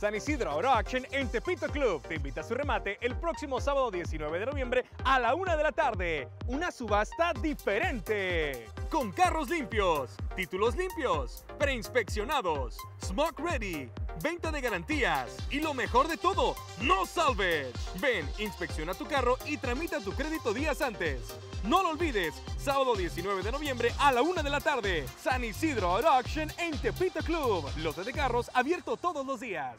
San Ysidro Auto Auction en Tepito Club te invita a su remate el próximo sábado 19 de noviembre a la 1 de la tarde. Una subasta diferente. Con carros limpios, títulos limpios, preinspeccionados, smog ready, venta de garantías y lo mejor de todo, ¡no salves! Ven, inspecciona tu carro y tramita tu crédito días antes. No lo olvides, sábado 19 de noviembre a la 1 de la tarde, San Ysidro Auto Auction en Tepito Club. Lote de carros abierto todos los días.